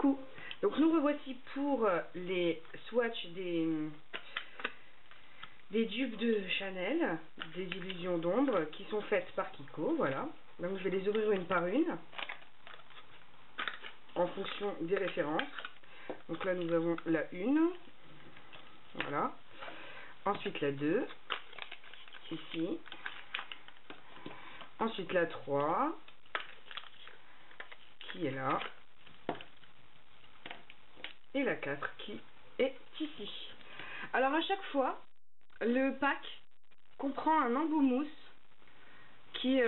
coucou. Donc nous revoici pour les swatchs des dupes de Chanel, des illusions d'ombre, qui sont faites par Kiko, voilà. Donc je vais les ouvrir une par une, en fonction des références. Donc là nous avons la 1, voilà. Ensuite la 2, ici. Ensuite la 3, qui est là. Et la 4 qui est ici. Alors à chaque fois, le pack comprend un embout mousse qui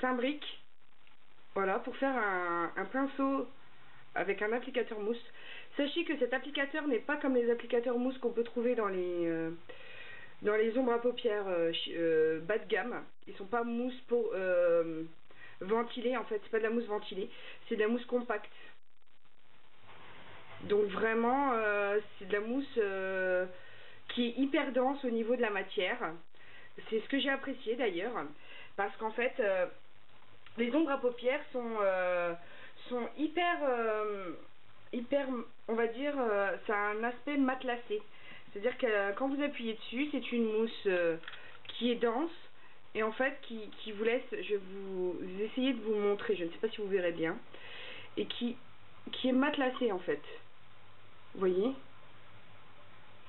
s'imbrique, voilà, pour faire un pinceau avec un applicateur mousse. Sachez que cet applicateur n'est pas comme les applicateurs mousse qu'on peut trouver dans les ombres à paupières bas de gamme. Ils sont pas mousse pour ventiler, en fait, c'est pas de la mousse ventilée, c'est de la mousse compacte. Donc vraiment, c'est de la mousse qui est hyper dense au niveau de la matière. C'est ce que j'ai apprécié d'ailleurs, parce qu'en fait, les ombres à paupières sont hyper, on va dire, ça a un aspect matelassé. C'est-à-dire que quand vous appuyez dessus, c'est une mousse qui est dense et en fait qui vous laisse, je vais vous essayer de vous montrer, je ne sais pas si vous verrez bien, et qui est matelassée en fait. Vous voyez?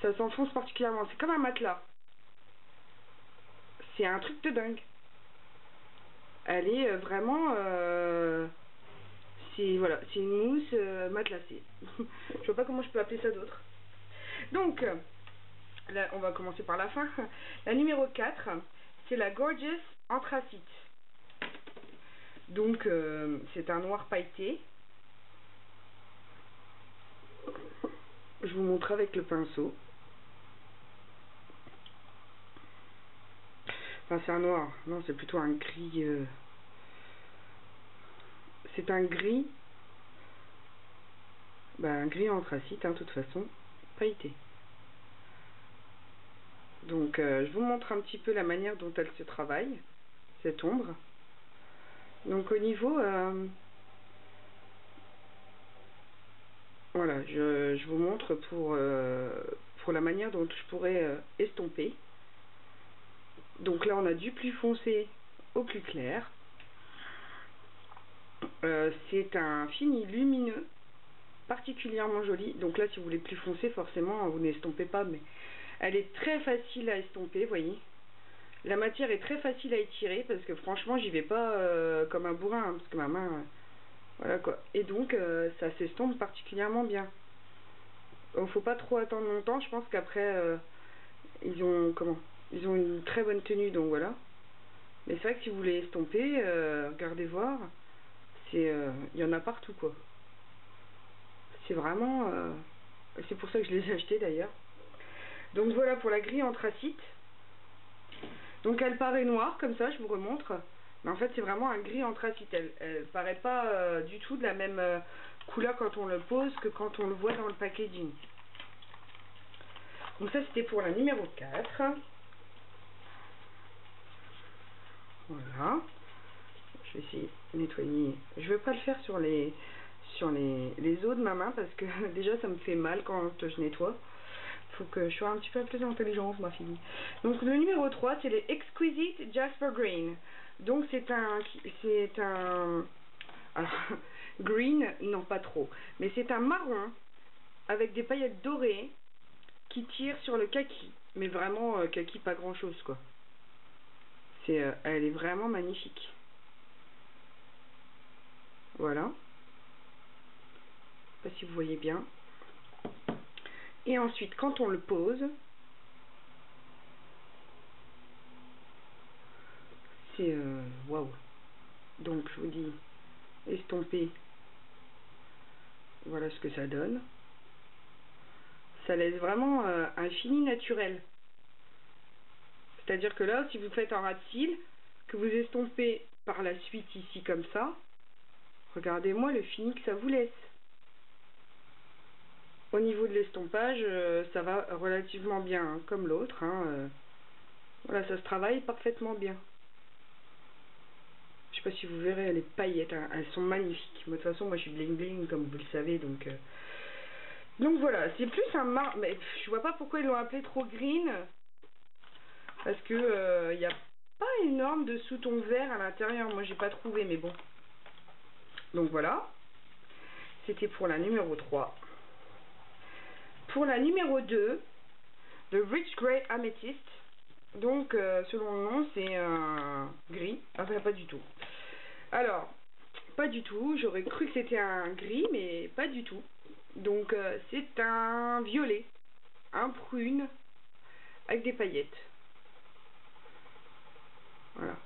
Ça s'enfonce particulièrement. C'est comme un matelas. C'est un truc de dingue. Elle est vraiment... c'est voilà, c'est une mousse matelassée. Je vois pas comment je peux appeler ça d'autre. Donc, là, on va commencer par la fin. La numéro 4, c'est la Gorgeous Anthracite. Donc, c'est un noir pailleté. Je vous montre avec le pinceau. Enfin, c'est un noir. Non, c'est plutôt un gris. C'est un gris. Ben, un gris anthracite, hein, de toute façon. Pailleté. Donc, je vous montre un petit peu la manière dont elle se travaille, cette ombre. Donc, au niveau... voilà, je vous montre pour la manière dont je pourrais estomper. Donc là, on a du plus foncé au plus clair. C'est un fini lumineux, particulièrement joli. Donc là, si vous voulez plus foncé, forcément, vous n'estompez pas, mais elle est très facile à estomper, vous voyez. La matière est très facile à étirer, parce que franchement, j'y vais pas comme un bourrin, hein, parce que ma main... voilà quoi. Et donc ça s'estompe particulièrement bien. Il ne faut pas trop attendre longtemps. Je pense qu'après ils ont une très bonne tenue. Donc voilà. Mais c'est vrai que si vous voulez estomper, regardez voir. C'est il y en a partout quoi. C'est vraiment. C'est pour ça que je les ai achetés d'ailleurs. Donc voilà pour la grille anthracite. Donc elle paraît noire comme ça. Je vous remontre. Mais en fait, c'est vraiment un gris anthracite. Elle paraît pas du tout de la même couleur quand on le pose que quand on le voit dans le packaging. Donc ça, c'était pour la numéro 4. Voilà. Je vais essayer de nettoyer. Je ne vais pas le faire sur les os de ma main parce que déjà, ça me fait mal quand je nettoie. Il faut que je sois un petit peu plus intelligente, ma fille. Donc le numéro 3, c'est les Exquisite Jasper Green. Donc c'est un alors, green, non pas trop, mais c'est un marron avec des paillettes dorées qui tire sur le kaki, mais vraiment kaki pas grand chose quoi. C'est, elle est vraiment magnifique. Voilà. Je sais pas si vous voyez bien. Et ensuite quand on le pose. C'est waouh. Donc je vous dis estomper. Voilà ce que ça donne. Ça laisse vraiment un fini naturel. C'est-à-dire que là, si vous faites un ras de cils, que vous estompez par la suite ici comme ça, regardez-moi le fini que ça vous laisse. Au niveau de l'estompage, ça va relativement bien, hein, comme l'autre. Hein, voilà, ça se travaille parfaitement bien. sais pas si vous verrez les paillettes, hein, elles sont magnifiques. Mais de toute façon, moi je suis bling bling comme vous le savez, donc voilà, c'est plus un marron, mais je vois pas pourquoi ils l'ont appelé trop green, parce que il n'y a pas énorme de sous-ton vert à l'intérieur, moi j'ai pas trouvé, mais bon. Donc voilà, c'était pour la numéro 3. Pour la numéro 2, The Rich Grey Amethyst. Donc, selon le nom, c'est un gris. Enfin, pas du tout. Alors, pas du tout. J'aurais cru que c'était un gris, mais pas du tout. Donc, c'est un violet. Un prune. Avec des paillettes. Voilà.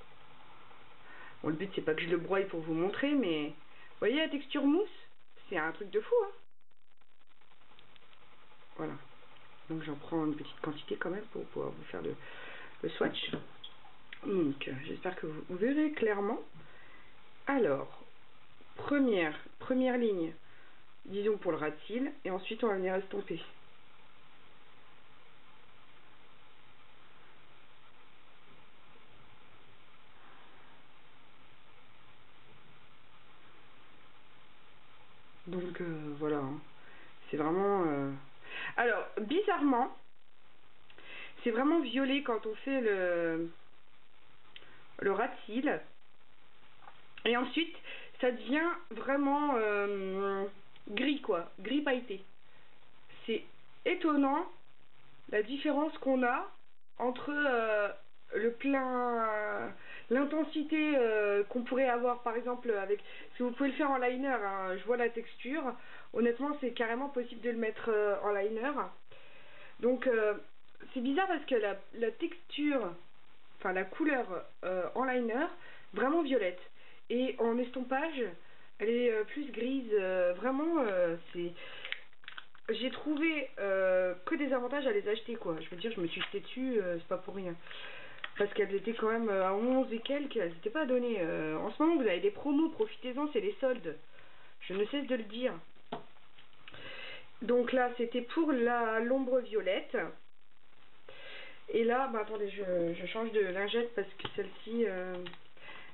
Bon, le but, c'est pas que je le broie pour vous montrer, mais... Vous voyez la texture mousse? C'est un truc de fou, hein. Voilà. Donc j'en prends une petite quantité quand même pour pouvoir vous faire le swatch. Donc j'espère que vous verrez clairement. Alors, première ligne, disons pour le ras de cils, et ensuite on va venir estomper. Donc voilà, hein. C'est vraiment... Alors, bizarrement, c'est vraiment violet quand on fait le ras de cils. Et ensuite, ça devient vraiment gris, quoi. Gris pailleté. C'est étonnant la différence qu'on a entre le plein... L'intensité qu'on pourrait avoir, par exemple, avec... Si vous pouvez le faire en liner, hein, je vois la texture. Honnêtement, c'est carrément possible de le mettre en liner. Donc, c'est bizarre parce que la texture, enfin la couleur en liner, vraiment violette. Et en estompage, elle est plus grise. Vraiment, c'est... J'ai trouvé que des avantages à les acheter, quoi. Je veux dire, je me suis jetée dessus, c'est pas pour rien. Parce qu'elles étaient quand même à 11 et quelques, elles n'étaient pas données. En ce moment, vous avez des promos, profitez-en, c'est les soldes. Je ne cesse de le dire. Donc là, c'était pour l'ombre violette. Et là, bah, attendez, je change de lingette parce que celle-ci,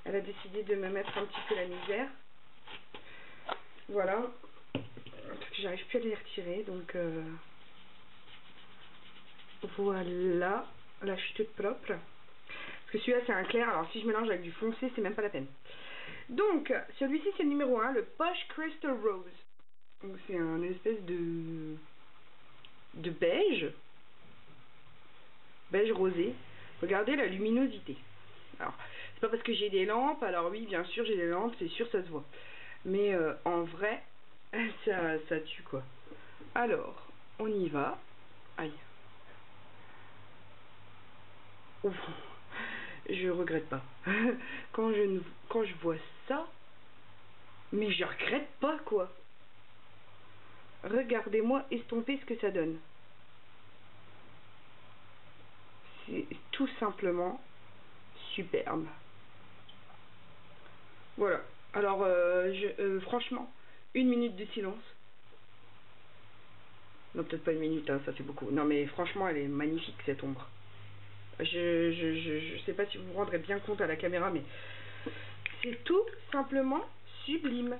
elle a décidé de me mettre un petit peu la misère. Voilà. J'arrive plus à les retirer, donc... Voilà. Là, je suis toute propre. Parce que celui-là, c'est un clair. Alors, si je mélange avec du foncé, c'est même pas la peine. Donc, celui-ci, c'est le numéro 1, le Posh Crystal Rose. Donc, c'est un espèce de beige. Beige rosé. Regardez la luminosité. Alors, c'est pas parce que j'ai des lampes. Alors, oui, bien sûr, j'ai des lampes. C'est sûr, ça se voit. Mais, en vrai, ça tue, quoi. Alors, on y va. Aïe. Ouf, je regrette pas. Quand je vois ça, mais je regrette pas, quoi. Regardez-moi estomper ce que ça donne. C'est tout simplement superbe. Voilà. Alors, franchement, une minute de silence. Non, peut-être pas une minute, hein, ça fait beaucoup. Non, mais franchement, elle est magnifique, cette ombre. Je sais pas si vous vous rendrez bien compte à la caméra, mais c'est tout simplement sublime.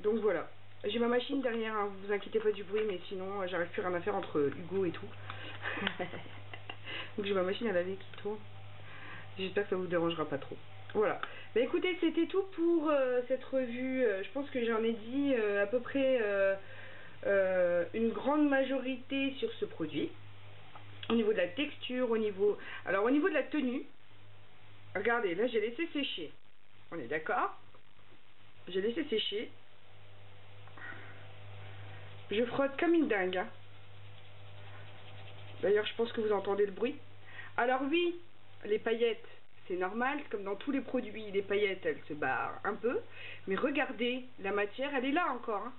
Donc voilà, j'ai ma machine derrière, hein, vous inquiétez pas du bruit, mais sinon j'arrive plus rien à faire entre Hugo et tout. Donc j'ai ma machine à laver qui tourne. J'espère que ça vous dérangera pas trop. Voilà, bah écoutez, c'était tout pour cette revue. Je pense que j'en ai dit à peu près une grande majorité sur ce produit. Au niveau de la texture, au niveau... Alors, au niveau de la tenue, regardez, là, j'ai laissé sécher. On est d'accord? J'ai laissé sécher. Je frotte comme une dingue. Hein. D'ailleurs, je pense que vous entendez le bruit. Alors, oui, les paillettes, c'est normal. Comme dans tous les produits, les paillettes, elles se barrent un peu. Mais regardez, la matière, elle est là encore, hein.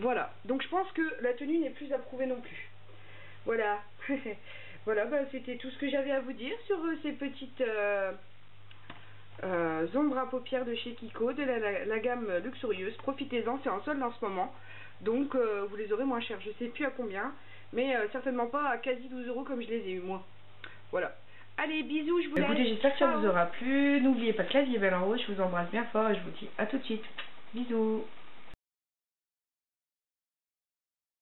Voilà, donc je pense que la tenue n'est plus approuvée non plus. Voilà, voilà, bah, c'était tout ce que j'avais à vous dire sur ces petites ombres à paupières de chez Kiko, de la gamme luxurieuse. Profitez-en, c'est en solde en ce moment, donc vous les aurez moins chers. Je ne sais plus à combien, mais certainement pas à quasi 12 euros comme je les ai eu moi. Voilà, Allez, bisous, je vous laisse. Écoutez, j'espère que ça vous aura plu. N'oubliez pas que la vie est belle en rose. Je vous embrasse bien fort et je vous dis à tout de suite. Bisous.